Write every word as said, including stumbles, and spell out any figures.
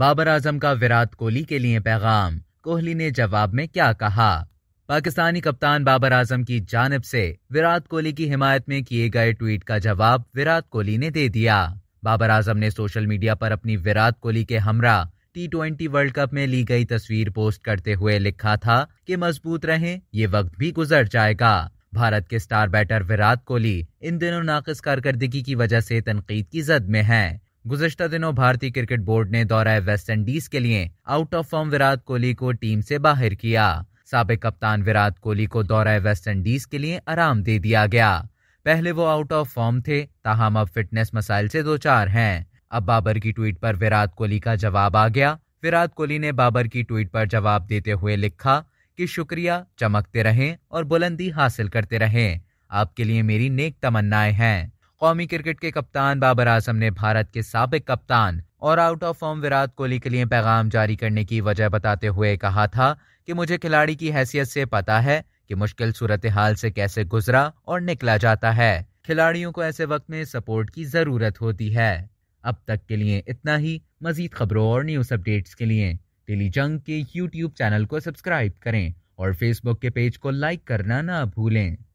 बाबर आजम का विराट कोहली के लिए पैगाम, कोहली ने जवाब में क्या कहा। पाकिस्तानी कप्तान बाबर आजम की जानिब से विराट कोहली की हिमायत में किए गए ट्वीट का जवाब विराट कोहली ने दे दिया। बाबर आजम ने सोशल मीडिया पर अपनी विराट कोहली के हमरा टी ट्वेंटी वर्ल्ड कप में ली गई तस्वीर पोस्ट करते हुए लिखा था कि मजबूत रहें, ये वक्त भी गुजर जाएगा। भारत के स्टार बैटर विराट कोहली इन दिनों नाकिस कारकर्दगी की वजह से तनकीद की जद में हैं। गुज़श्ता दिनों भारतीय क्रिकेट बोर्ड ने दौरा वेस्ट इंडीज के लिए out of form Virat Kohli को टीम से बाहर किया। साबिक कप्तान विराट कोहली को दौरा वेस्ट इंडीज के लिए आराम दे दिया गया। पहले वो आउट ऑफ फॉर्म थे, ताहम अब फिटनेस मसाइल से दो चार हैं। अब बाबर की ट्वीट पर विराट कोहली का जवाब आ गया। विराट कोहली ने बाबर की ट्वीट पर जवाब देते हुए लिखा कि शुक्रिया, चमकते रहें और बुलंदी हासिल करते रहें, आपके लिए मेरी नेक तमन्नाएं हैं। कौमी क्रिकेट के कप्तान बाबर आजम ने भारत के साबिक कप्तान और out of form Virat Kohli के लिए पैगाम जारी करने की वजह बताते हुए कहा था कि मुझे खिलाड़ी की हैसियत से पता है कि मुश्किल सूरत हाल से कैसे गुजरा और निकला जाता है। खिलाड़ियों को ऐसे वक्त में सपोर्ट की जरूरत होती है। अब तक के लिए इतना ही। मजीद खबरों और न्यूज़ अपडेट्स के लिए डेली जंग के यूट्यूब चैनल को सब्सक्राइब करें और फेसबुक के पेज को लाइक करना ना भूलें।